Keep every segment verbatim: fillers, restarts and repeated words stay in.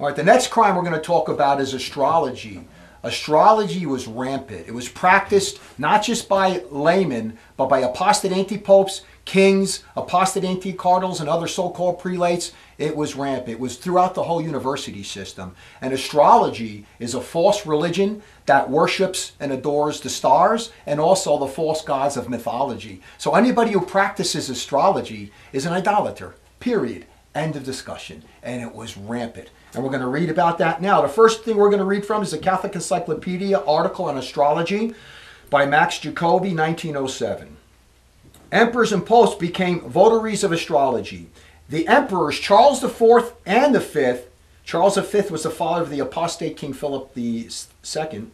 All right, the next crime we're going to talk about is astrology. Astrology was rampant. It was practiced not just by laymen, but by apostate anti-popes, kings, apostate anti-cardinals, and other so-called prelates. It was rampant. It was throughout the whole university system. And astrology is a false religion that worships and adores the stars and also the false gods of mythology. So anybody who practices astrology is an idolater, period. End of discussion. And it was rampant. And we're going to read about that now. The first thing we're going to read from is the Catholic Encyclopedia article on astrology by Max Jacobi, nineteen oh seven. Emperors and popes became votaries of astrology. The emperors Charles the fourth and the fifth, Charles the fifth was the father of the apostate King Philip the second,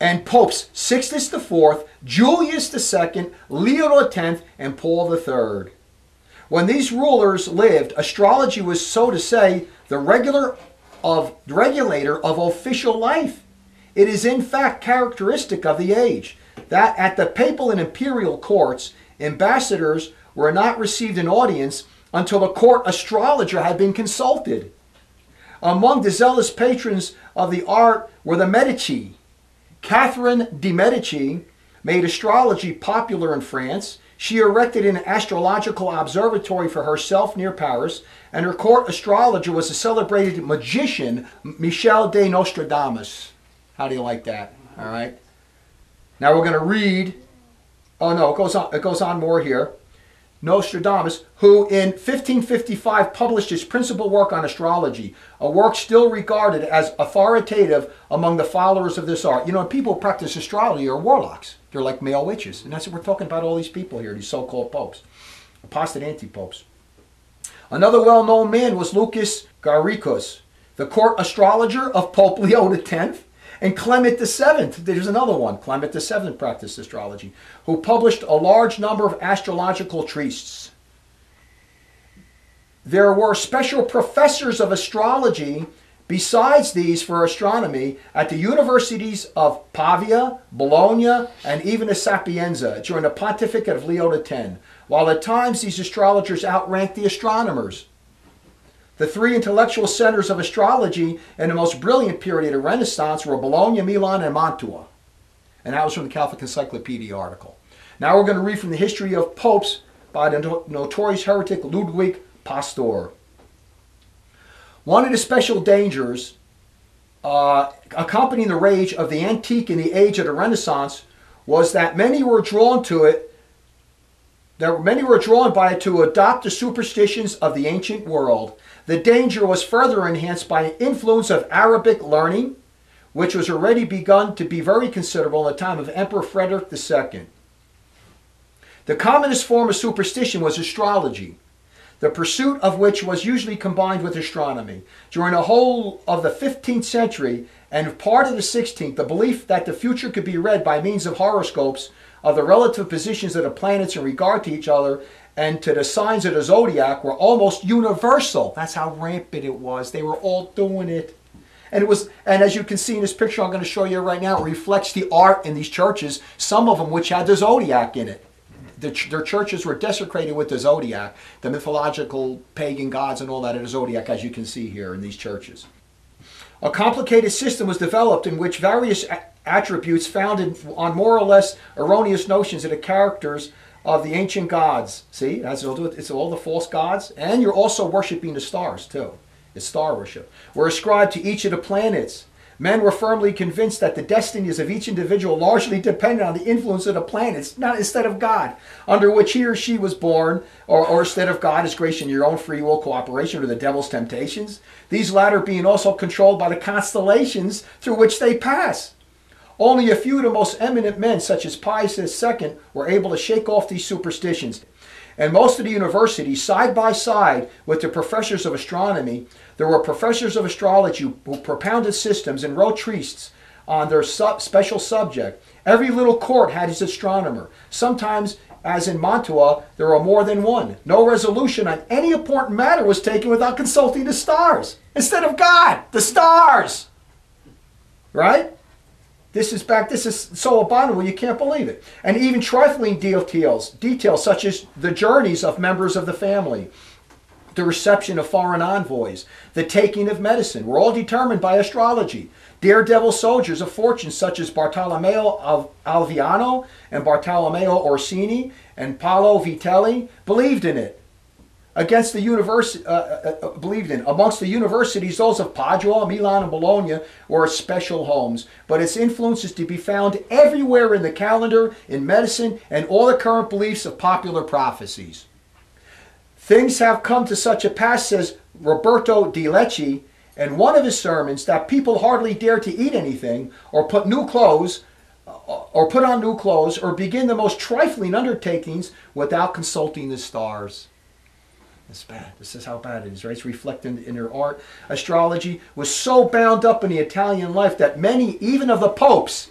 and popes Sixtus the fourth, Julius the second, Leo the tenth, and Paul the third. When these rulers lived, astrology was, so to say, the regular of, regulator of official life. It is, in fact, characteristic of the age that at the papal and imperial courts, ambassadors were not received an audience until the court astrologer had been consulted. Among the zealous patrons of the art were the Medici. Catherine de' Medici made astrology popular in France. She erected an astrological observatory for herself near Paris, and her court astrologer was the celebrated magician Michel de Nostradamus. How do you like that? All right. Now we're going to read. Oh no, it goes on. It goes on more here. Nostradamus, who in fifteen fifty-five published his principal work on astrology, a work still regarded as authoritative among the followers of this art. You know, people who practice astrology are warlocks. They're like male witches. And that's what we're talking about, all these people here, these so-called popes, apostate anti-popes. Another well-known man was Lucas Garricus, the court astrologer of Pope Leo the tenth and Clement the seventh. There's another one. Clement the seventh practiced astrology, who published a large number of astrological treatises. There were special professors of astrology besides these for astronomy at the universities of Pavia, Bologna, and even the Sapienza during the pontificate of Leo the tenth, while at times these astrologers outranked the astronomers. The three intellectual centers of astrology in the most brilliant period of the Renaissance were Bologna, Milan, and Mantua. And that was from the Catholic Encyclopedia article. Now we're going to read from the History of Popes by the notorious heretic Ludwig Pastor. One of the special dangers uh, accompanying the rage of the antique in the age of the Renaissance was that many were drawn to it, that many were drawn by it to adopt the superstitions of the ancient world. The danger was further enhanced by an influence of Arabic learning, which was already begun to be very considerable in the time of Emperor Frederick the second. The commonest form of superstition was astrology, the pursuit of which was usually combined with astronomy. During the whole of the fifteenth century and part of the sixteenth, the belief that the future could be read by means of horoscopes of the relative positions of the planets in regard to each other and to the signs of the zodiac were almost universal. That's how rampant it was. They were all doing it. And it was, and as you can see in this picture I'm going to show you right now, it reflects the art in these churches, some of them which had the zodiac in it. The ch their churches were desecrated with the zodiac, the mythological pagan gods and all that of the zodiac, as you can see here in these churches. A complicated system was developed in which various attributes founded on more or less erroneous notions of the characters of the ancient gods. See, that's all, it's all the false gods. And you're also worshiping the stars, too. It's star worship. Were ascribed to each of the planets. Men were firmly convinced that the destinies of each individual largely depended on the influence of the planets, not instead of God, under which he or she was born, or, or instead of God is grace in your own free will cooperation or the devil's temptations. These latter being also controlled by the constellations through which they pass. Only a few of the most eminent men, such as Pius the second, were able to shake off these superstitions. And most of the universities, side by side with the professors of astronomy, there were professors of astrology who propounded systems and wrote treatises on their sub special subject. Every little court had its astronomer. Sometimes, as in Mantua, there were more than one. No resolution on any important matter was taken without consulting the stars. Instead of God, the stars! Right? This is back, this is so abominable you can't believe it. And even trifling details, details such as the journeys of members of the family. the reception of foreign envoys, the taking of medicine, were all determined by astrology. Daredevil soldiers of fortune such as Bartolomeo Al Alviano and Bartolomeo Orsini and Paolo Vitelli believed in it. Against the university, uh, uh, uh, believed in. Amongst the universities, those of Padua, Milan, and Bologna were special homes, but its influence is to be found everywhere in the calendar, in medicine, and all the current beliefs of popular prophecies. Things have come to such a pass, says Roberto di Lecce, in one of his sermons, that people hardly dare to eat anything, or put new clothes, or put on new clothes, or begin the most trifling undertakings without consulting the stars. It's bad. This is how bad it is, right? It's reflected in her art. Astrology was so bound up in the Italian life that many, even of the popes,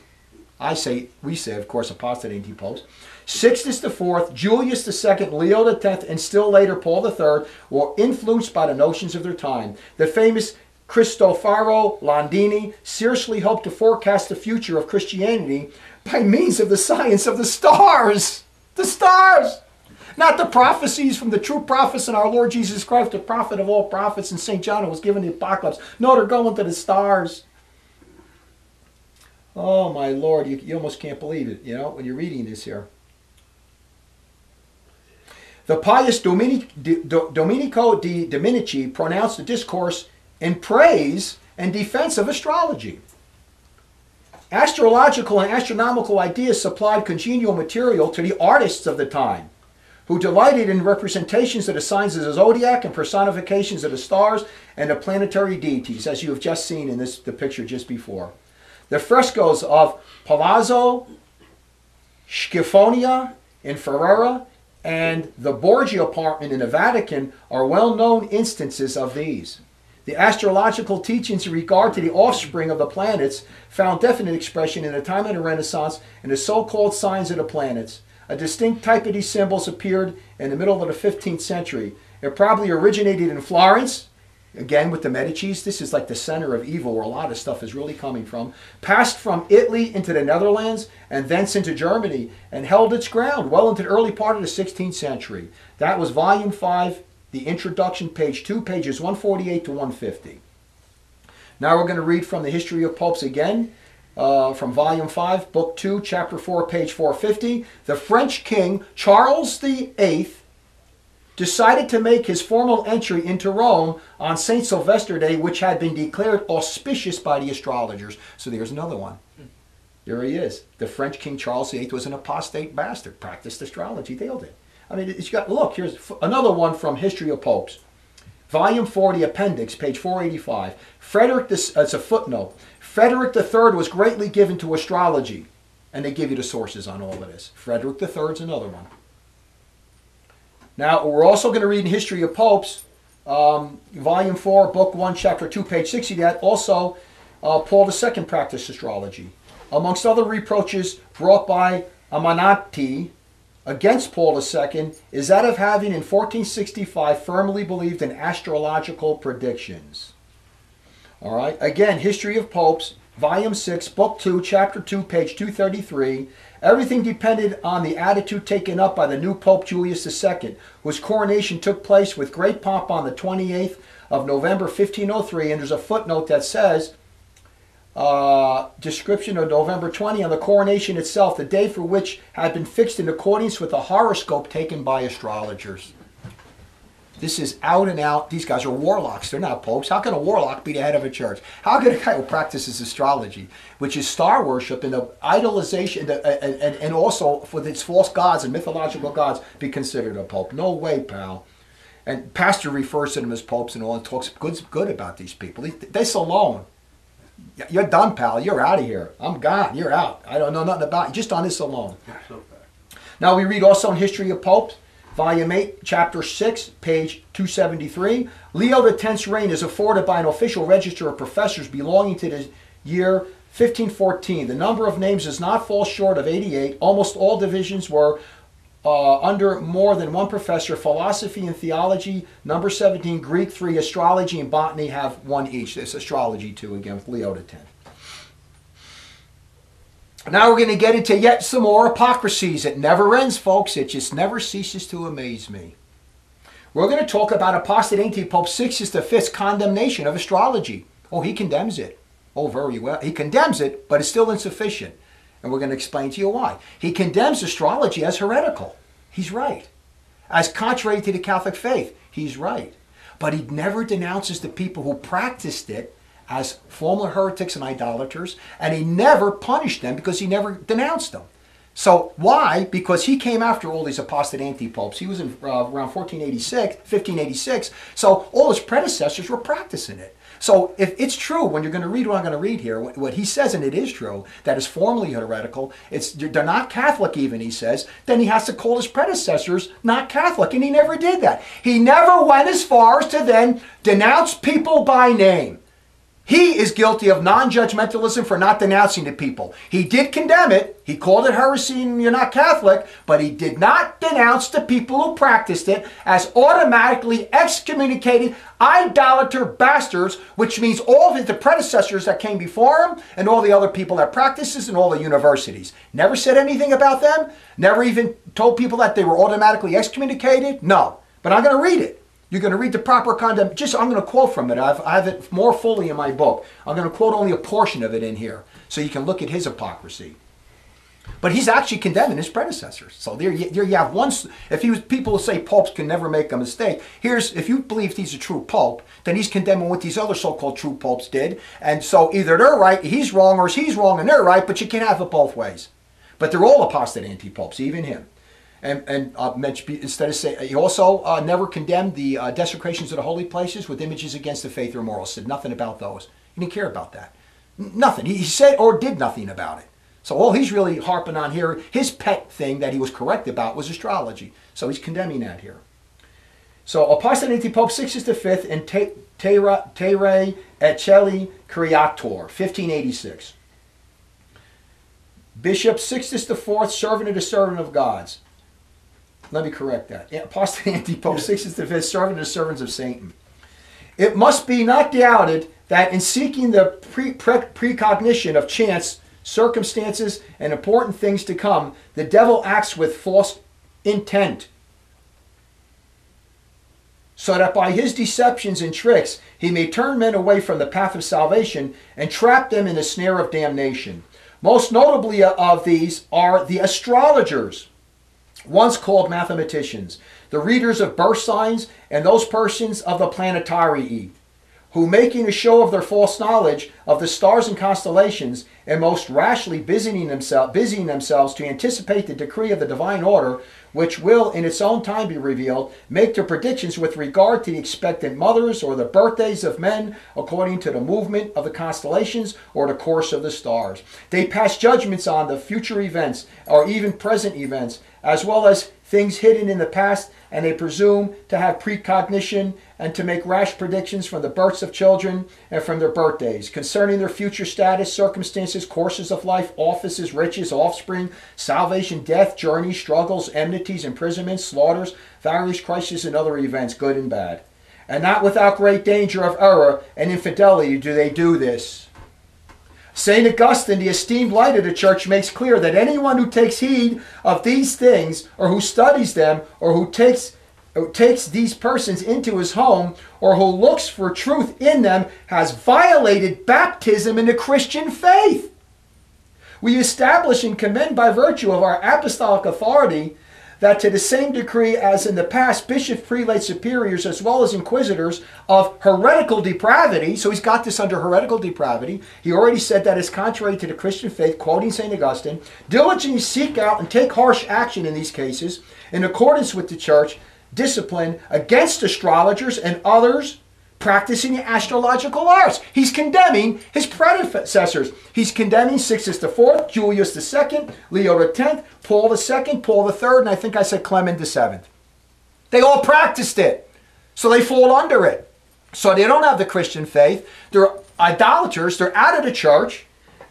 I say, we say, of course, apostate anti-popes, Sixtus the fourth, Julius the second, Leo the tenth, and still later Paul the third, were influenced by the notions of their time. The famous Cristofaro Landini seriously hoped to forecast the future of Christianity by means of the science of the stars. The stars! Not the prophecies from the true prophets and our Lord Jesus Christ, the prophet of all prophets, and Saint John who was given the apocalypse. No, they're going to the stars. Oh, my Lord, you, you almost can't believe it, you know, when you're reading this here. The pious Dominic, D, D, Domenico di Dominici pronounced a discourse in praise and defense of astrology. Astrological and astronomical ideas supplied congenial material to the artists of the time, who delighted in representations of the signs of the zodiac and personifications of the stars and the planetary deities, as you have just seen in this, the picture just before. The frescoes of Palazzo Schifonia in Ferrara and the Borgia apartment in the Vatican are well-known instances of these. The astrological teachings in regard to the offspring of the planets found definite expression in the time of the Renaissance in the so-called signs of the planets. A distinct type of these symbols appeared in the middle of the fifteenth century. It probably originated in Florence, again with the Medicis. This is like the center of evil where a lot of stuff is really coming from. Passed from Italy into the Netherlands and thence into Germany and held its ground well into the early part of the sixteenth century. That was volume five, the introduction, page two, pages one forty-eight to one fifty. Now we're going to read from the History of Popes again. Uh, from Volume five, Book two, Chapter four, page four fifty, the French King Charles the eighth decided to make his formal entry into Rome on Saint Sylvester Day, which had been declared auspicious by the astrologers. So there's another one. There he is. The French King Charles the eighth was an apostate bastard, practiced astrology, nailed it. I mean, it's got, look, here's another one from History of Popes. Volume four, the appendix, page four eighty-five. Frederick, this, it's a footnote. Frederick the third was greatly given to astrology. And they give you the sources on all of this. Frederick the third is another one. Now, we're also going to read in History of Popes, um, Volume four, Book one, Chapter two, page sixty, that also uh, Paul the second practiced astrology. Amongst other reproaches brought by Amanati against Paul the second is that of having in fourteen sixty-five firmly believed in astrological predictions. All right, again, History of Popes, Volume six, Book two, Chapter two, page two thirty-three. Everything depended on the attitude taken up by the new Pope Julius the second, whose coronation took place with great pomp on the twenty-eighth of November, fifteen oh three. And there's a footnote that says, uh, description of November twentieth on the coronation itself, the day for which had been fixed in accordance with the horoscope taken by astrologers. This is out and out. These guys are warlocks. They're not popes. How can a warlock be the head of a church? How can a guy who practices astrology, which is star worship and the idolization, and, and, and also for its false gods and mythological gods, be considered a pope? No way, pal. And pastor refers to them as popes and all, and talks good, good about these people. This alone, you're done, pal. You're out of here. I'm God. You're out. I don't know nothing about you. Just on this alone. Now we read also in History of Popes, Volume eight, Chapter six, page two seventy-three. Leo the tenth's reign is afforded by an official register of professors belonging to the year fifteen fourteen. The number of names does not fall short of eighty-eight. Almost all divisions were uh, under more than one professor. Philosophy and theology, number seventeen, Greek three, astrology and botany have one each. This astrology too, again, with Leo the tenth. Now we're going to get into yet some more hypocrisies. It never ends, folks. It just never ceases to amaze me. We're going to talk about apostate anti-pope Sixtus the Fifth's condemnation of astrology. Oh, he condemns it. Oh, very well. He condemns it, but it's still insufficient. And we're going to explain to you why. He condemns astrology as heretical. He's right. As contrary to the Catholic faith. He's right. But he never denounces the people who practiced it as former heretics and idolaters, and he never punished them because he never denounced them. So why? Because he came after all these apostate anti-popes. He was in uh, around fourteen eighty-six, fifteen eighty-six, so all his predecessors were practicing it. So if it's true, when you're going to read what I'm going to read here, what he says, and it is true, that is formally heretical, it's, they're not Catholic even, he says, then he has to call his predecessors not Catholic, and he never did that. He never went as far as to then denounce people by name. He is guilty of non-judgmentalism for not denouncing the people. He did condemn it. He called it heresy and you're not Catholic, but he did not denounce the people who practiced it as automatically excommunicated idolater bastards, which means all of the predecessors that came before him and all the other people that practices and all the universities. Never said anything about them. Never even told people that they were automatically excommunicated. No, but I'm going to read it. You're going to read the proper condemn. Just, I'm going to quote from it. I've, I have it more fully in my book. I'm going to quote only a portion of it in here so you can look at his hypocrisy. But he's actually condemning his predecessors. So there you, there you have one. If he was, people say popes can never make a mistake. Here's, if you believe he's a true pope, then he's condemning what these other so-called true popes did. And so either they're right, he's wrong, or he's wrong and they're right, but you can't have it both ways. But they're all apostate anti-popes, even him. And, and uh, instead of say, he also uh, never condemned the uh, desecrations of the holy places with images against the faith or morals. Said nothing about those. He didn't care about that. N nothing. He, he said or did nothing about it. So all he's really harping on here, his pet thing that he was correct about was astrology. So he's condemning that here. So apostate anti-pope Sixtus the Fifth in Te, Te, Terrae Eccelli Creator, fifteen eighty-six. Bishop Sixtus the Fourth, servant of the servant of gods. Let me correct that. Apostate anti-pope Sixtus the Fifth, servant of the servants of Satan. It must be not doubted that in seeking the pre pre precognition of chance, circumstances, and important things to come, the devil acts with false intent, so that by his deceptions and tricks, he may turn men away from the path of salvation and trap them in the snare of damnation. Most notably of these are the astrologers, once called mathematicians, the readers of birth signs, and those persons of the planetarii, who, making a show of their false knowledge of the stars and constellations, and most rashly busying themselves, busying themselves to anticipate the decree of the divine order, which will in its own time be revealed, make their predictions with regard to the expectant mothers or the birthdays of men according to the movement of the constellations or the course of the stars. They pass judgments on the future events or even present events, as well as things hidden in the past, and they presume to have precognition and to make rash predictions from the births of children and from their birthdays, concerning their future status, circumstances, courses of life, offices, riches, offspring, salvation, death, journeys, struggles, enmities, imprisonments, slaughters, various crises, and other events, good and bad. And not without great danger of error and infidelity do they do this. Saint Augustine, the esteemed light of the church, makes clear that anyone who takes heed of these things, or who studies them, or who takes, or takes these persons into his home, or who looks for truth in them, has violated baptism in the Christian faith. We establish and commend by virtue of our apostolic authority that to the same degree as in the past, bishops, prelates, superiors, as well as inquisitors of heretical depravity, so he's got this under heretical depravity, he already said that is contrary to the Christian faith, quoting Saint Augustine, diligently seek out and take harsh action in these cases, in accordance with the church discipline, against astrologers and others practicing the astrological arts. He's condemning his predecessors. He's condemning Sixtus the Fourth, Julius the Second, Leo the Tenth, Paul the Second, Paul the Third, and I think I said Clement the Seventh. They all practiced it, so they fall under it. So they don't have the Christian faith. They're idolaters. They're out of the church.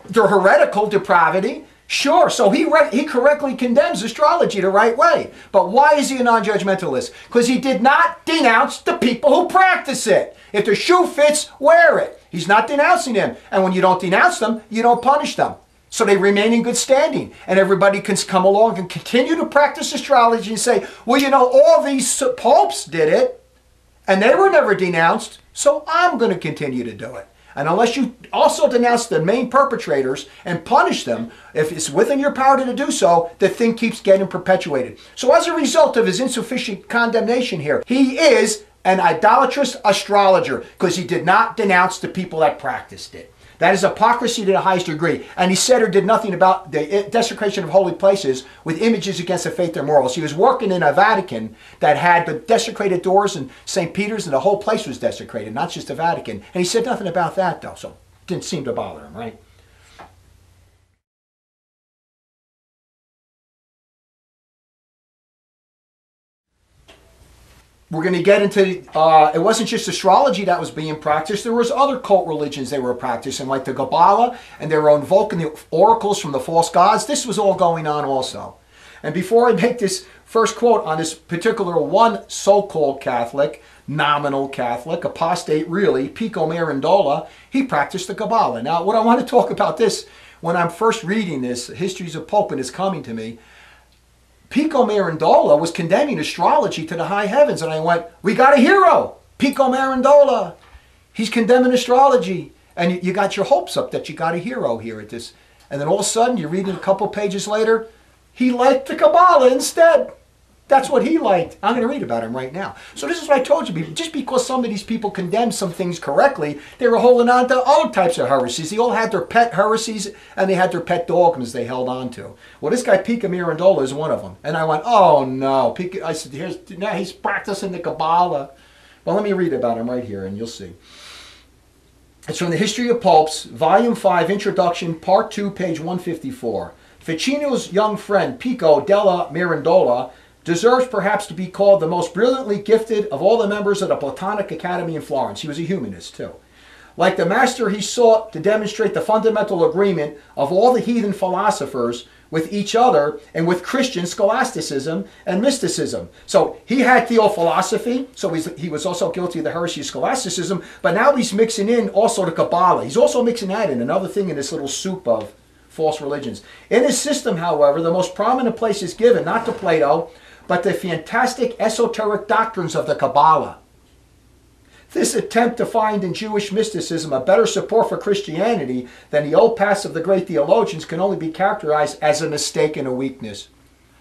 They're heretical depravity. Sure, so he, he correctly condemns astrology the right way. But why is he a non-judgmentalist? Because he did not denounce the people who practice it. If the shoe fits, wear it. He's not denouncing them. And when you don't denounce them, you don't punish them. so they remain in good standing. And everybody can come along and continue to practice astrology and say, well, you know, all these popes did it, and they were never denounced, so I'm going to continue to do it. And unless you also denounce the main perpetrators and punish them, if it's within your power to do so, the thing keeps getting perpetuated. So as a result of his insufficient condemnation here, he is an idolatrous astrologer because he did not denounce the people that practiced it. That is hypocrisy to the highest degree. And he said or did nothing about the desecration of holy places with images against the faith or morals. He was working in a Vatican that had the desecrated doors and Saint Peter's, and the whole place was desecrated, not just the Vatican. And he said nothing about that, though, so it didn't seem to bother him, right? We're going to get into, uh, it wasn't just astrology that was being practiced. There was other cult religions they were practicing, like the Kabbalah, and they were invoking the oracles from the false gods. This was all going on also. And before I make this first quote on this particular one so-called Catholic, nominal Catholic, apostate really, Pico Mirandola, he practiced the Kabbalah. Now, what I want to talk about this, when I'm first reading this, Histories of Pope, and it's coming to me, Pico Mirandola was condemning astrology to the high heavens, and I went, we got a hero, Pico Mirandola. He's condemning astrology, and you got your hopes up that you got a hero here at this. And then all of a sudden, you're reading a couple pages later, he liked the Kabbalah instead. That's what he liked. I'm going to read about him right now. So this is what I told you. Just because some of these people condemned some things correctly, they were holding on to all types of heresies. They all had their pet heresies, and they had their pet dogmas they held on to. Well, this guy, Pico Mirandola, is one of them. And I went, oh, no. Pico, I said, here's, now he's practicing the Kabbalah. Well, let me read about him right here, and you'll see. It's from the History of Popes, Volume five, Introduction, Part two, page one fifty-four. Ficino's young friend, Pico della Mirandola, deserves perhaps to be called the most brilliantly gifted of all the members of the Platonic Academy in Florence. He was a humanist, too. Like the master, he sought to demonstrate the fundamental agreement of all the heathen philosophers with each other and with Christian scholasticism and mysticism. So he had theophilosophy, so he was also guilty of the heresy of scholasticism, but now he's mixing in also the Kabbalah. He's also mixing that in, another thing in this little soup of false religions. In his system, however, the most prominent place is given, not to Plato, but the fantastic esoteric doctrines of the Kabbalah. This attempt to find in Jewish mysticism a better support for Christianity than the old paths of the great theologians can only be characterized as a mistake and a weakness.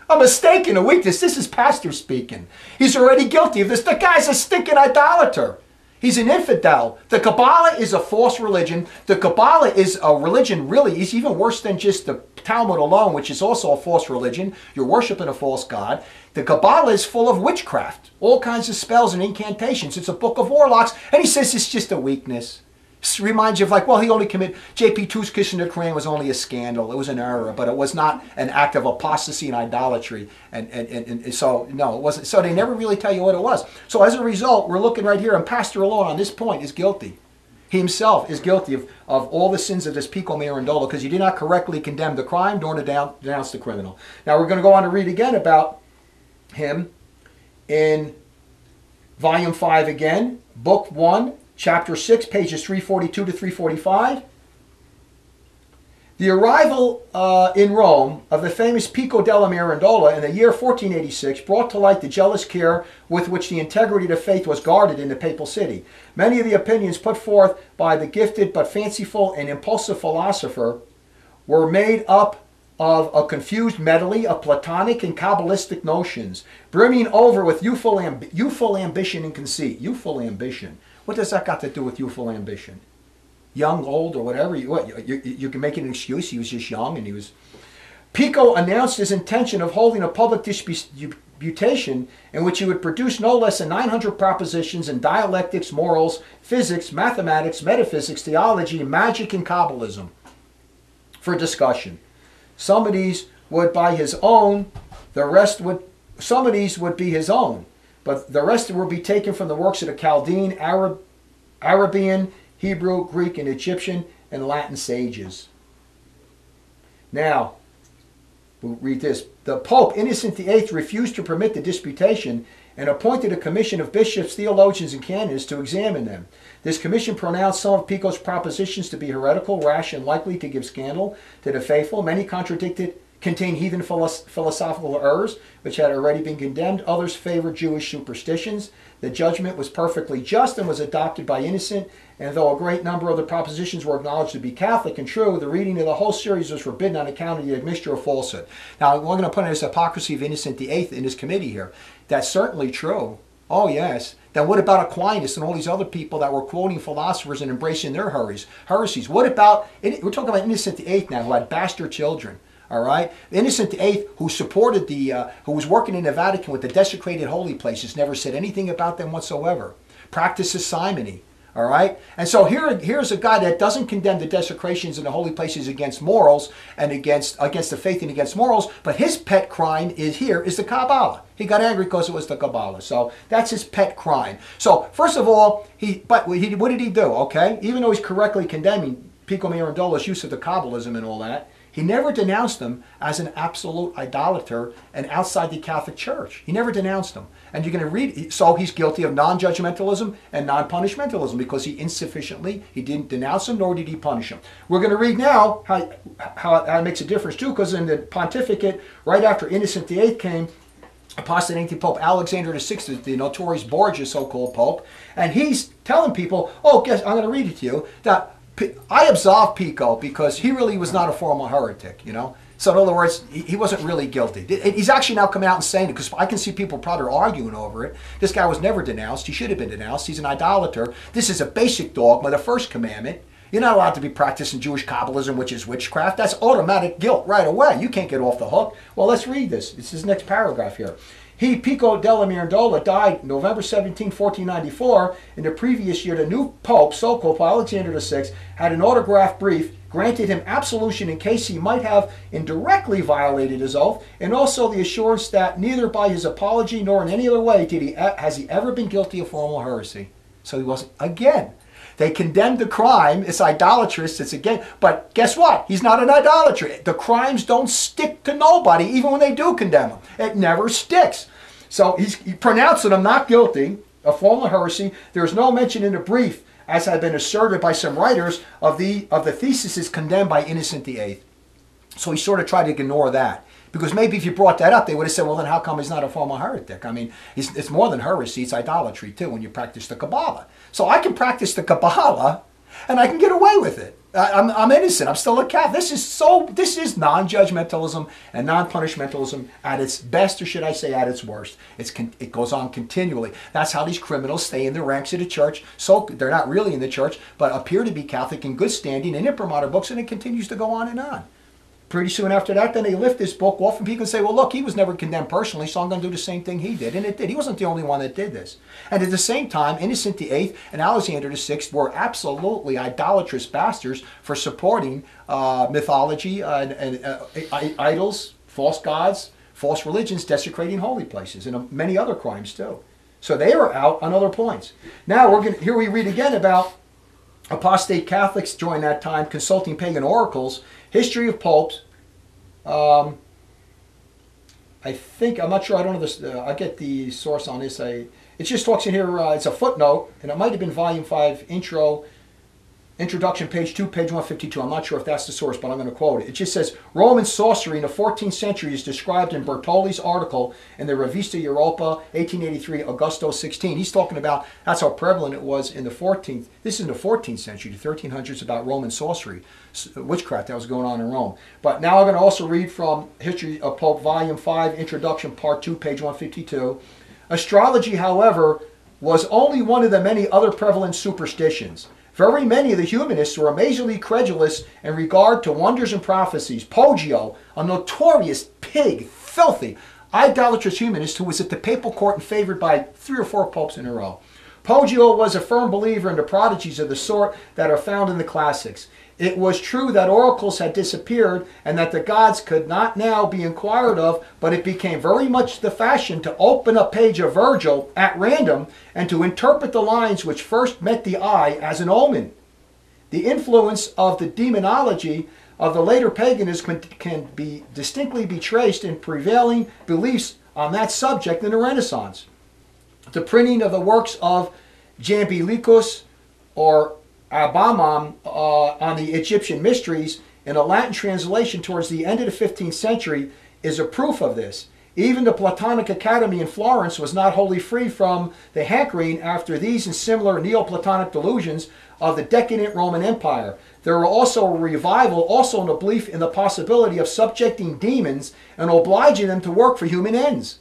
A mistake and a weakness? This is pastor speaking. He's already guilty of this. The guy's a stinking idolater. He's an infidel. The Kabbalah is a false religion. The Kabbalah is a religion, really, is even worse than just the Talmud alone, which is also a false religion. You're worshiping a false god. The Kabbalah is full of witchcraft, all kinds of spells and incantations. It's a book of warlocks, and he says it's just a weakness. It reminds you of like, well, he only committed, J P two's kissing the Quran was only a scandal. It was an error, but it was not an act of apostasy and idolatry. And, and, and, and so, no, it wasn't. So they never really tell you what it was. So as a result, we're looking right here, and Pastor alone on this point is guilty. He himself is guilty of, of all the sins of this Pico Mirandola because he did not correctly condemn the crime nor to denounce the criminal. Now we're going to go on to read again about him in Volume five again, Book one. Chapter six, pages three forty-two to three forty-five. The arrival uh, in Rome of the famous Pico della Mirandola in the year fourteen eighty-six brought to light the jealous care with which the integrity of the faith was guarded in the papal city. Many of the opinions put forth by the gifted but fanciful and impulsive philosopher were made up of a confused medley of Platonic and Kabbalistic notions, brimming over with youthful, amb- youthful ambition and conceit. Youthful ambition. What does that got to do with youthful ambition? Young, old, or whatever. You, what, you, you can make an excuse. He was just young, and he was... Pico announced his intention of holding a public disputation in which he would produce no less than nine hundred propositions in dialectics, morals, physics, mathematics, metaphysics, theology, magic, and Kabbalism for discussion. Some of these would by his own, the rest would... Some of these would be his own. But the rest will be taken from the works of the Chaldean, Arab, Arabian, Hebrew, Greek, and Egyptian, and Latin sages. Now, we'll read this. The Pope, Innocent the eighth, refused to permit the disputation and appointed a commission of bishops, theologians, and canons to examine them. This commission pronounced some of Pico's propositions to be heretical, rash, and likely to give scandal to the faithful. Many contradicted, contained heathen philosophical errors, which had already been condemned. Others favored Jewish superstitions. The judgment was perfectly just and was adopted by Innocent, and though a great number of the propositions were acknowledged to be Catholic and true, the reading of the whole series was forbidden on account of the admixture of falsehood. Now, we're going to put in this hypocrisy of Innocent the eighth in this committee here. That's certainly true. Oh, yes. Then what about Aquinas and all these other people that were quoting philosophers and embracing their heresies? What about, we're talking about Innocent the eighth now, who had bastard children. All right, Innocent the eighth, who supported the, uh, who was working in the Vatican with the desecrated holy places, never said anything about them whatsoever. Practices simony. All right, and so here, here's a guy that doesn't condemn the desecrations in the holy places against morals and against against the faith and against morals, but his pet crime is here is the Kabbalah. He got angry because it was the Kabbalah, so that's his pet crime. So first of all, he but he, what did he do? Okay, even though he's correctly condemning Pico Mirandola's use of the Kabbalism and all that, he never denounced them as an absolute idolater and outside the Catholic Church. He never denounced them. And you're going to read, so he's guilty of non-judgmentalism and non-punishmentalism because he insufficiently, he didn't denounce them, nor did he punish them. We're going to read now how, how, how it makes a difference too, because in the pontificate, right after Innocent the eighth came, apostate Pope Alexander the sixth, the notorious Borgia so-called Pope, and he's telling people, oh, guess, I'm going to read it to you, that I absolved Pico because he really was not a formal heretic, you know. So in other words, he wasn't really guilty. He's actually now coming out and saying it because I can see people probably arguing over it. This guy was never denounced. He should have been denounced. He's an idolater. This is a basic dogma, the first commandment. You're not allowed to be practicing Jewish Kabbalism, which is witchcraft. That's automatic guilt right away. You can't get off the hook. Well, let's read this. It's his next paragraph here. He, Pico della Mirandola, died November seventeenth, fourteen ninety-four. In the previous year, the new Pope, so-called Alexander the sixth, had an autograph brief, granted him absolution in case he might have indirectly violated his oath, and also the assurance that neither by his apology nor in any other way did he, has he ever been guilty of formal heresy. So he wasn't, again. They condemned the crime. It's idolatrous. It's again, but guess what? He's not an idolater. The crimes don't stick to nobody, even when they do condemn them. It never sticks. So he's pronouncing them not guilty of formal heresy. There's no mention in the brief, as had been asserted by some writers, of the of the theses condemned by Innocent the eighth. So he sort of tried to ignore that. Because maybe if you brought that up, they would have said, well, then how come he's not a formal heretic? I mean, it's, it's more than heresy, it's idolatry, too, when you practice the Kabbalah. So I can practice the Kabbalah, and I can get away with it. I, I'm, I'm innocent. I'm still a Catholic. This is so, this is non-judgmentalism and non-punishmentalism at its best, or should I say at its worst. It's con it goes on continually. That's how these criminals stay in the ranks of the church. So they're not really in the church, but appear to be Catholic in good standing in imprimatur books, and it continues to go on and on. Pretty soon after that, then they lift this book off and people can say, well, look, he was never condemned personally, so I'm going to do the same thing he did. And it did. He wasn't the only one that did this. And at the same time, Innocent the eighth and Alexander the sixth were absolutely idolatrous bastards for supporting uh, mythology uh, and, and uh, idols, false gods, false religions, desecrating holy places, and many other crimes too. So they were out on other points. Now, we're gonna, here we read again about apostate Catholics during that time consulting pagan oracles. History of Popes. Um, I think, I'm not sure, I don't know this, uh, I get the source on this. I, it just talks in here, uh, it's a footnote, and it might have been Volume five, intro, Introduction, Page two, Page one fifty-two. I'm not sure if that's the source, but I'm going to quote it. It just says, Roman sorcery in the fourteenth century is described in Bertoli's article in the Revista Europa, eighteen eighty-three, Augusto sixteen. He's talking about, that's how prevalent it was in the fourteenth. This is in the fourteenth century, the thirteen hundreds, about Roman sorcery, witchcraft that was going on in Rome. But now I'm going to also read from History of Pope, Volume five, Introduction, Part two, Page one fifty-two. Astrology, however, was only one of the many other prevalent superstitions. Very many of the humanists were amazingly credulous in regard to wonders and prophecies. Poggio, a notorious pig, filthy, idolatrous humanist who was at the papal court and favored by three or four popes in a row. Poggio was a firm believer in the prodigies of the sort that are found in the classics. It was true that oracles had disappeared and that the gods could not now be inquired of, but it became very much the fashion to open a page of Virgil at random and to interpret the lines which first met the eye as an omen. The influence of the demonology of the later paganism can be distinctly be traced in prevailing beliefs on that subject in the Renaissance. the printing of the works of Jamblichus or Abamam uh, on the Egyptian mysteries in a Latin translation towards the end of the fifteenth century is a proof of this. Even the Platonic Academy in Florence was not wholly free from the hankering after these and similar Neoplatonic delusions of the decadent Roman Empire. There were also a revival, also in the belief in the possibility of subjecting demons and obliging them to work for human ends.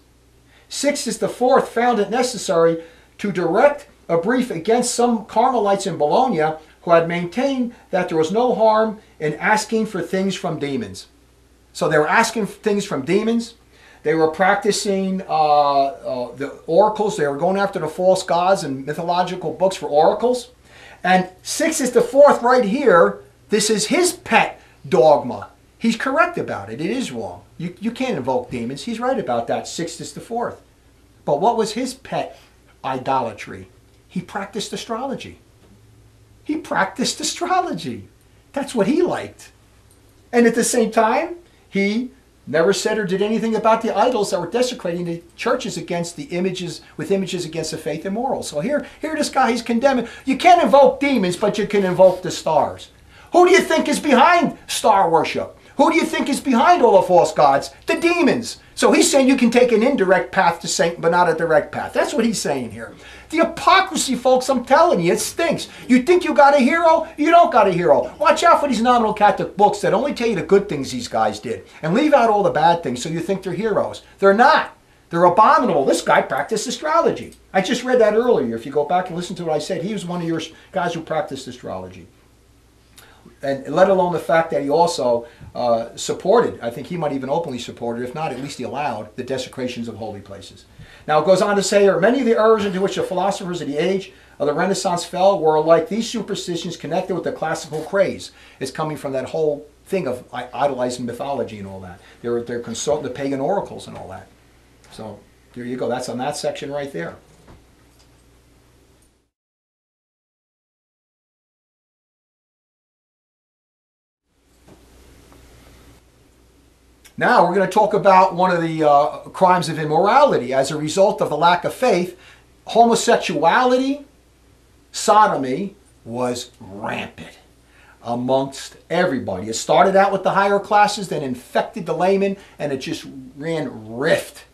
Sixtus the fourth found it necessary to direct a brief against some Carmelites in Bologna who had maintained that there was no harm in asking for things from demons. So they were asking for things from demons. They were practicing uh, uh, the oracles. They were going after the false gods and mythological books for oracles. And Sixtus the fourth right here, this is his pet dogma. He's correct about it. It is wrong. You, you can't invoke demons. He's right about that, Sixtus the fourth. But what was his pet idolatry? He practiced astrology. He practiced astrology. That's what he liked. And at the same time, he never said or did anything about the idols that were desecrating the churches against the images, with images against the faith and morals. So here, here this guy, he's condemning. You can't invoke demons, but you can invoke the stars. Who do you think is behind star worship? Who do you think is behind all the false gods? The demons. So he's saying you can take an indirect path to Satan, but not a direct path. That's what he's saying here. The hypocrisy, folks, I'm telling you, it stinks. You think you got a hero? You don't got a hero. Watch out for these nominal Catholic books that only tell you the good things these guys did and leave out all the bad things so you think they're heroes. They're not. They're abominable. This guy practiced astrology. I just read that earlier. If you go back and listen to what I said, he was one of your guys who practiced astrology. And let alone the fact that he also uh, supported, I think he might even openly supported, if not at least he allowed, the desecrations of holy places. Now it goes on to say here, many of the errors into which the philosophers of the age of the Renaissance fell were like these superstitions connected with the classical craze. It's coming from that whole thing of idolizing mythology and all that. They're, they're consulting the pagan oracles and all that. So there you go. That's on that section right there. Now we're going to talk about one of the uh, crimes of immorality. As a result of the lack of faith, homosexuality, sodomy was rampant amongst everybody. It started out with the higher classes, then infected the laymen, and it just ran rift.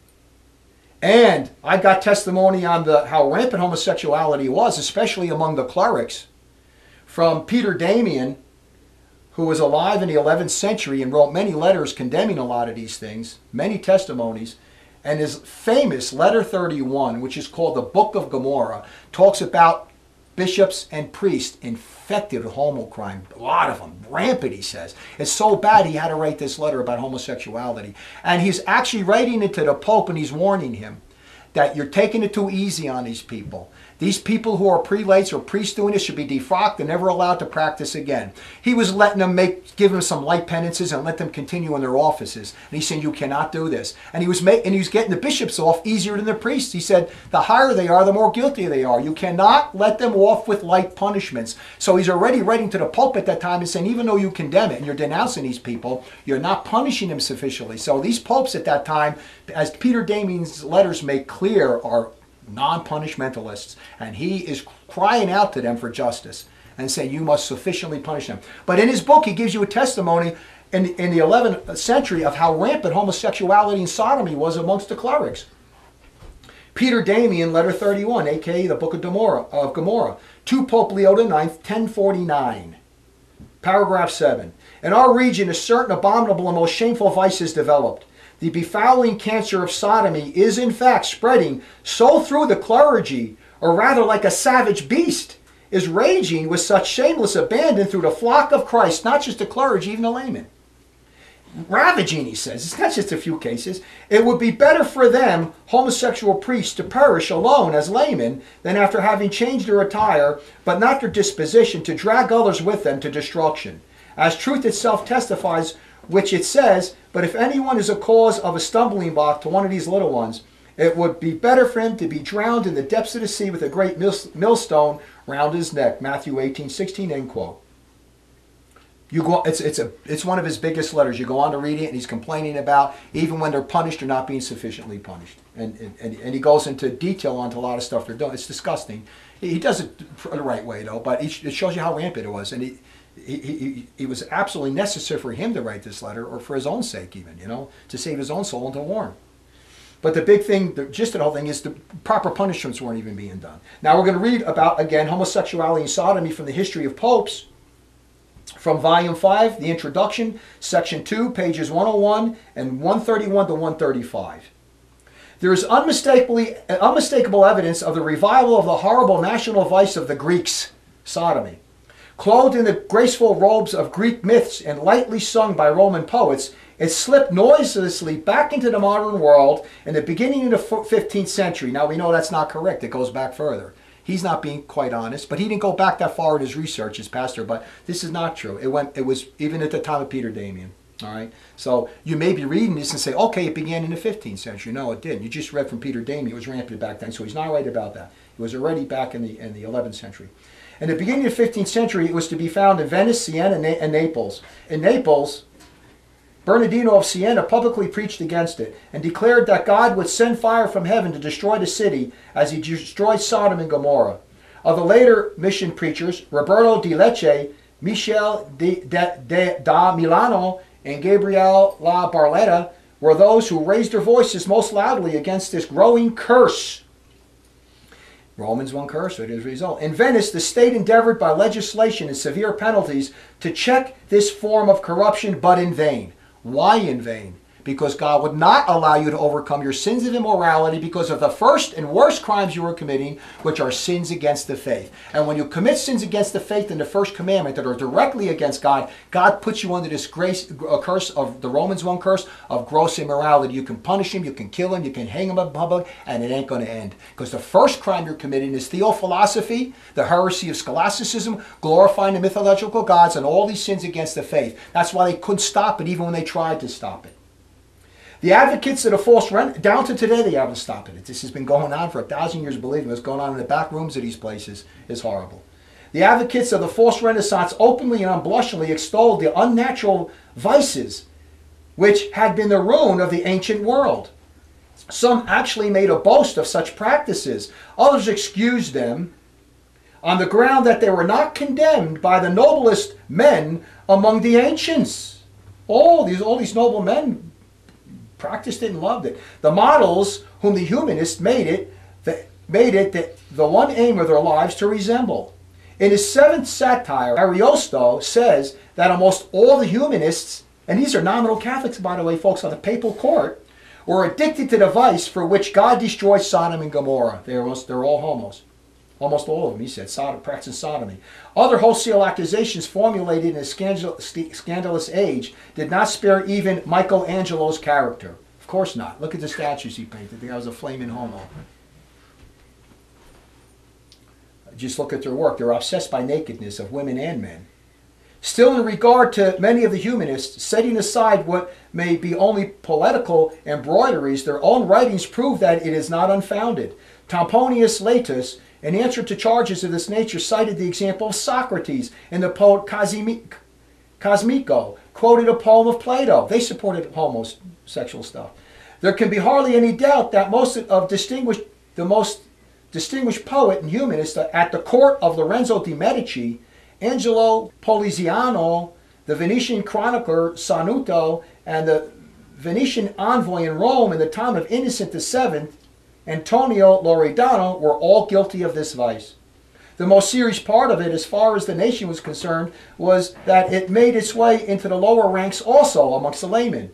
And I got testimony on the, how rampant homosexuality was, especially among the clerics, from Peter Damian, who was alive in the eleventh century and wrote many letters condemning a lot of these things, many testimonies, and his famous letter thirty-one, which is called the Book of Gomorrah, talks about bishops and priests infected with homo crime, a lot of them, rampant, he says. It's so bad he had to write this letter about homosexuality. And he's actually writing it to the Pope, and he's warning him that you're taking it too easy on these people. These people who are prelates or priests doing this should be defrocked and never allowed to practice again. He was letting them make, give them some light penances and let them continue in their offices. And he said, you cannot do this. And he was making, and he was getting the bishops off easier than the priests. He said, the higher they are, the more guilty they are. You cannot let them off with light punishments. So he's already writing to the Pope at that time and saying, even though you condemn it and you're denouncing these people, you're not punishing them sufficiently. So these popes at that time, as Peter Damian's letters make clear, are non-punishmentalists, and he is crying out to them for justice and saying you must sufficiently punish them. But in his book he gives you a testimony in, in the eleventh century of how rampant homosexuality and sodomy was amongst the clerics. Peter Damian, letter thirty-one, aka the Book of Gomorrah, of Gomorrah to Pope Leo the ninth, ten forty-nine, paragraph seven. In our region a certain abominable and most shameful vice is developed. The befouling cancer of sodomy is in fact spreading so through the clergy, or rather like a savage beast, is raging with such shameless abandon through the flock of Christ, not just the clergy, even the laymen. Ravaging, he says, it's not just a few cases. It would be better for them, homosexual priests, to perish alone as laymen than after having changed their attire, but not their disposition, to drag others with them to destruction. As truth itself testifies, which it says, but if anyone is a cause of a stumbling block to one of these little ones, it would be better for him to be drowned in the depths of the sea with a great millstone round his neck. Matthew eighteen sixteen, end quote. You go, it's, it's, a, it's one of his biggest letters. You go on to read it, and he's complaining about even when they're punished or not being sufficiently punished. And, and, and he goes into detail onto a lot of stuff they're doing. It's disgusting. He does it the right way, though, but it shows you how rampant it was. And he, he, he, it was absolutely necessary for him to write this letter, or for his own sake even, you know, to save his own soul and to warn. But the big thing, the gist of the whole thing is the proper punishments weren't even being done. Now we're going to read about, again, homosexuality and sodomy from the history of popes, from volume five, the introduction, section two, pages one oh one and one thirty-one to one thirty-five. There is unmistakably, unmistakable evidence of the revival of the horrible national vice of the Greeks, sodomy. Clothed in the graceful robes of Greek myths and lightly sung by Roman poets, it slipped noiselessly back into the modern world in the beginning of the fifteenth century. Now we know that's not correct. It goes back further. He's not being quite honest, but he didn't go back that far in his research, his pastor, but this is not true. It went, it was even at the time of Peter Damian, all right? So you may be reading this and say, okay, it began in the fifteenth century. No, it didn't. You just read from Peter Damian. It was rampant back then, so he's not right about that. It was already back in the, in the eleventh century. In the beginning of the fifteenth century, it was to be found in Venice, Siena, and, Na and Naples. In Naples, Bernardino of Siena publicly preached against it and declared that God would send fire from heaven to destroy the city as he destroyed Sodom and Gomorrah. Of the later mission preachers, Roberto di Lecce, Michel de, de, de da Milano, and Gabriel La Barletta were those who raised their voices most loudly against this growing curse. Romans one curse, it is a result. In Venice, the state endeavored by legislation and severe penalties to check this form of corruption, but in vain. Why in vain? Because God would not allow you to overcome your sins of immorality because of the first and worst crimes you were committing, which are sins against the faith. And when you commit sins against the faith in the first commandment that are directly against God, God puts you under this grace, a curse of the Romans one curse of gross immorality. You can punish him, you can kill him, you can hang him in public, and it ain't going to end. Because the first crime you're committing is theophilosophy, the heresy of scholasticism, glorifying the mythological gods, and all these sins against the faith. That's why they couldn't stop it even when they tried to stop it. The advocates of the false rent, down to today, they haven't stopped it. This has been going on for a thousand years, believe me. What's going on in the back rooms of these places is horrible. The advocates of the false Renaissance openly and unblushingly extolled the unnatural vices which had been the ruin of the ancient world. Some actually made a boast of such practices. Others excused them on the ground that they were not condemned by the noblest men among the ancients. All these, all these noble men practiced it and loved it. The models whom the humanists made it, the, made it the, the one aim of their lives to resemble. In his seventh satire, Ariosto says that almost all the humanists, and these are nominal Catholics, by the way, folks, on the papal court, were addicted to the vice for which God destroyed Sodom and Gomorrah. They're almost, they're all homos. Almost all of them, he said, sod practicing sodomy. Other wholesale accusations formulated in a scandal scandalous age did not spare even Michelangelo's character. Of course not. Look at the statues he painted. The guy was a flaming homo. Just look at their work. They're obsessed by nakedness of women and men. Still, in regard to many of the humanists, setting aside what may be only poetical embroideries, their own writings prove that it is not unfounded. Pomponius Laetus, in answer to charges of this nature, cited the example of Socrates and the poet Cosmico, quoted a poem of Plato. They supported homosexual stuff. There can be hardly any doubt that most of distinguished, the most distinguished poet and humanist at the court of Lorenzo de' Medici, Angelo Poliziano, the Venetian chronicler Sanuto, and the Venetian envoy in Rome in the time of Innocent the seventh, Antonio Loredano, were all guilty of this vice. The most serious part of it, as far as the nation was concerned, was that it made its way into the lower ranks also amongst the laymen.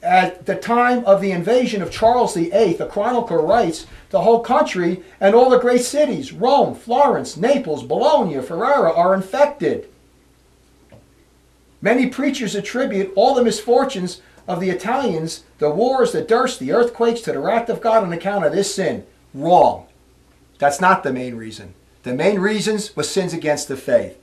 At the time of the invasion of Charles the eighth, the chronicler writes, the whole country and all the great cities, Rome, Florence, Naples, Bologna, Ferrara, are infected. Many preachers attribute all the misfortunes of the Italians, the wars, the dearths, the earthquakes, to the wrath of God on account of this sin. Wrong. That's not the main reason. The main reasons was sins against the faith.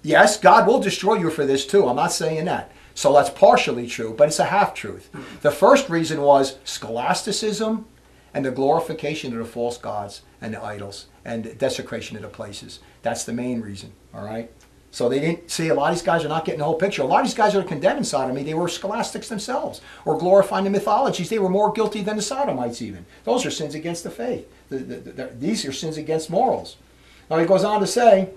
Yes, God will destroy you for this too. I'm not saying that. So that's partially true, but it's a half-truth. The first reason was scholasticism and the glorification of the false gods and the idols and the desecration of the places. That's the main reason, all right? So they didn't see, a lot of these guys are not getting the whole picture. A lot of these guys that are condemning sodomy, they were scholastics themselves, or glorifying the mythologies. They were more guilty than the sodomites even. Those are sins against the faith. The, the, the, these are sins against morals. Now he goes on to say,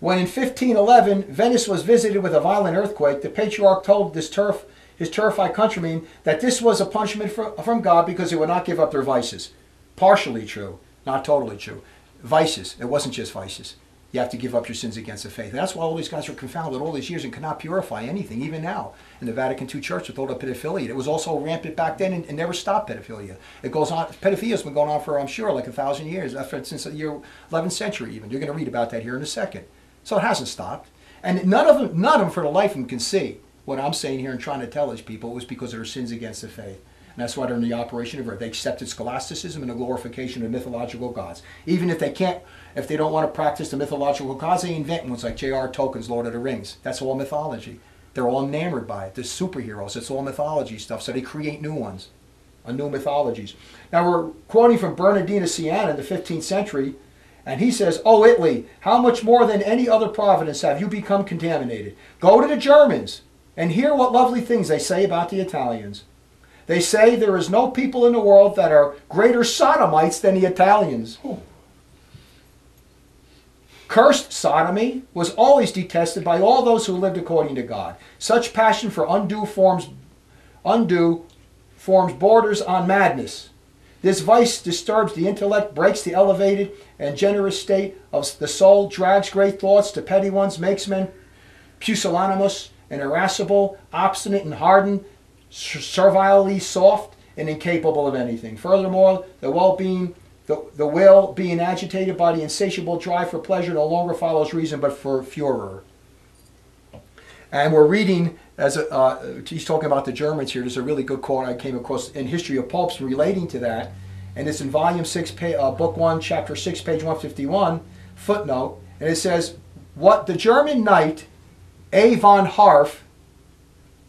when in fifteen eleven Venice was visited with a violent earthquake, the patriarch told this turf, his terrified countrymen that this was a punishment for, from God because they would not give up their vices. Partially true, not totally true. Vices, it wasn't just vices. You have to give up your sins against the faith. And that's why all these guys were confounded all these years and cannot purify anything, even now. In the Vatican two Church with all the pedophilia. It was also rampant back then and, and never stopped pedophilia. It goes on, pedophilia has been going on for, I'm sure, like a thousand years, since the year eleventh century even. You're going to read about that here in a second. So it hasn't stopped. And none of them, none of them for the life of them can see what I'm saying here and trying to tell these people. It was because of their sins against the faith. And that's why they're in the operation of earth. They accepted scholasticism and the glorification of mythological gods. Even if they can't, if they don't want to practice the mythological gods, they invent ones like J R. Tolkien's Lord of the Rings. That's all mythology. They're all enamored by it. They're superheroes. It's all mythology stuff. So they create new ones, uh, new mythologies. Now we're quoting from Bernardino of Siena in the fifteenth century. And he says, "O Italy, how much more than any other province have you become contaminated? Go to the Germans and hear what lovely things they say about the Italians. They say there is no people in the world that are greater sodomites than the Italians." Oh. Cursed sodomy was always detested by all those who lived according to God. Such passion for undue forms, undue forms borders on madness. This vice disturbs the intellect, breaks the elevated and generous state of the soul, drags great thoughts to petty ones, makes men pusillanimous and irascible, obstinate and hardened, servilely soft and incapable of anything. Furthermore, the well-being, the, the will being agitated by the insatiable drive for pleasure no longer follows reason but for furor. And we're reading, as a, uh, he's talking about the Germans here, there's a really good quote I came across in History of Popes relating to that, and it's in volume six, uh, book one, chapter six, page one fifty-one, footnote, and it says, "What the German knight A. von Harf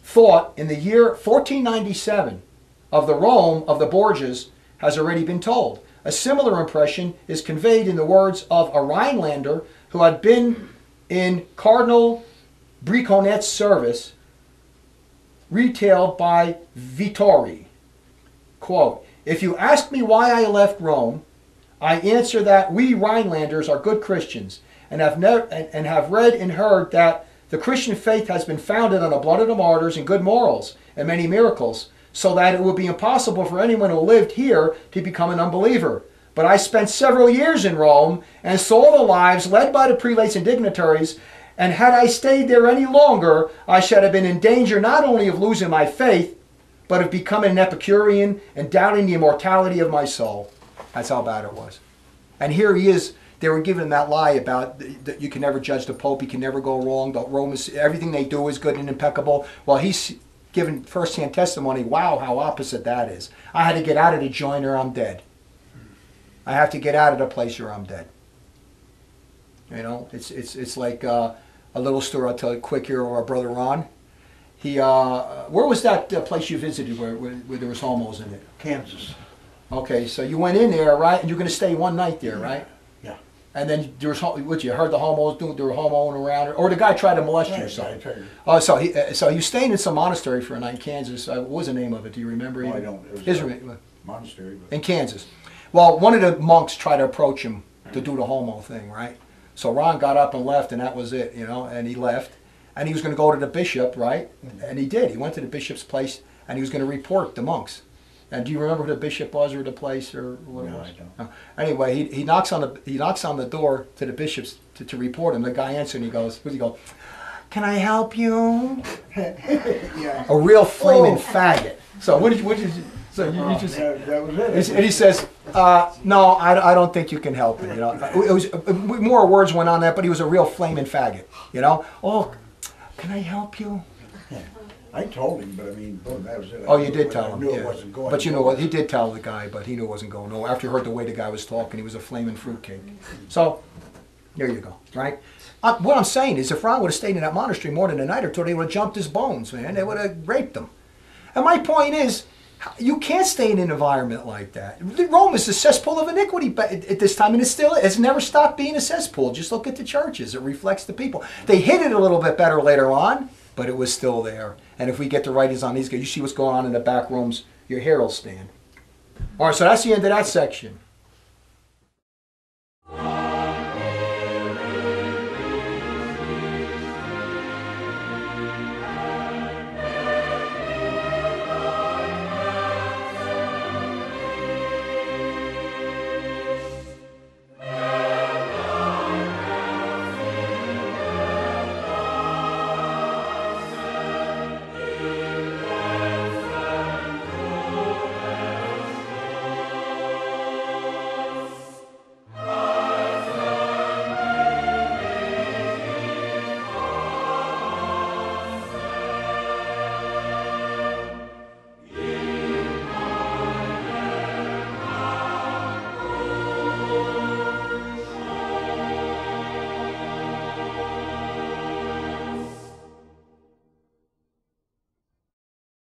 thought in the year fourteen ninety-seven of the Rome of the Borgias has already been told. A similar impression is conveyed in the words of a Rhinelander who had been in Cardinal Briconnet's service, retailed by Vittori. Quote, if you ask me why I left Rome, I answer that we Rhinelanders are good Christians and have, never, and, and have read and heard that the Christian faith has been founded on the blood of the martyrs and good morals and many miracles, so that it would be impossible for anyone who lived here to become an unbeliever. But I spent several years in Rome and saw the lives led by the prelates and dignitaries, and had I stayed there any longer, I should have been in danger not only of losing my faith, but of becoming an Epicurean and doubting the immortality of my soul." That's how bad it was. And here he is. They were giving that lie about that you can never judge the Pope, he can never go wrong, the Romans, everything they do is good and impeccable. Well, he's given first-hand testimony, wow, how opposite that is. I had to get out of the joint or I'm dead. I have to get out of the place or I'm dead. You know, it's it's it's like uh, a little story I'll tell you quick here, or our brother Ron. He, uh, where was that uh, place you visited where, where, where there was homos in it? Kansas. Okay, so you went in there, right, and you're going to stay one night there, right? And then there was what you heard the homos doing, they were homoing around, or the guy tried to molest you or something. Oh, so he so he was staying in some monastery for a night in Kansas. What was the name of it? Do you remember? No, I don't. It was a monastery in Kansas. Well, one of the monks tried to approach him to do the homo thing, right? So Ron got up and left, and that was it, you know. And he left, and he was going to go to the bishop, right? And he did. He went to the bishop's place, and he was going to report the monks. And do you remember who the bishop was or the place or what no, it was? I don't. No. Anyway, he, he knocks on the he knocks on the door to the bishop's to, to report him. The guy answers and he goes, who's he go? Can I help you? Yeah. A real flaming oh. faggot. So what did you, what did you so you, oh, you just that, that was it. And he says, uh, no, I, I don't think you can help him. You know, it was more words went on that, but he was a real flaming faggot. You know, oh, can I help you? Yeah. I told him, but I mean, boom, that was it. I oh, you did tell him. I knew yeah. it wasn't going. But you know what? He did tell the guy, but he knew it wasn't going. No, after he heard the way the guy was talking, he was a flaming fruitcake. So, there you go, right? Uh, what I'm saying is, if Ron would have stayed in that monastery more than a night or two, they would have jumped his bones, man. They would have raped him. And my point is, You can't stay in an environment like that. Rome is a cesspool of iniquity but at this time, and it still has never stopped being a cesspool. Just look at the churches. It reflects the people. They hid it a little bit better later on, but it was still there. And if we get the writings on these guys, you see what's going on in the back rooms, your hair will stand. All right, so that's the end of that section.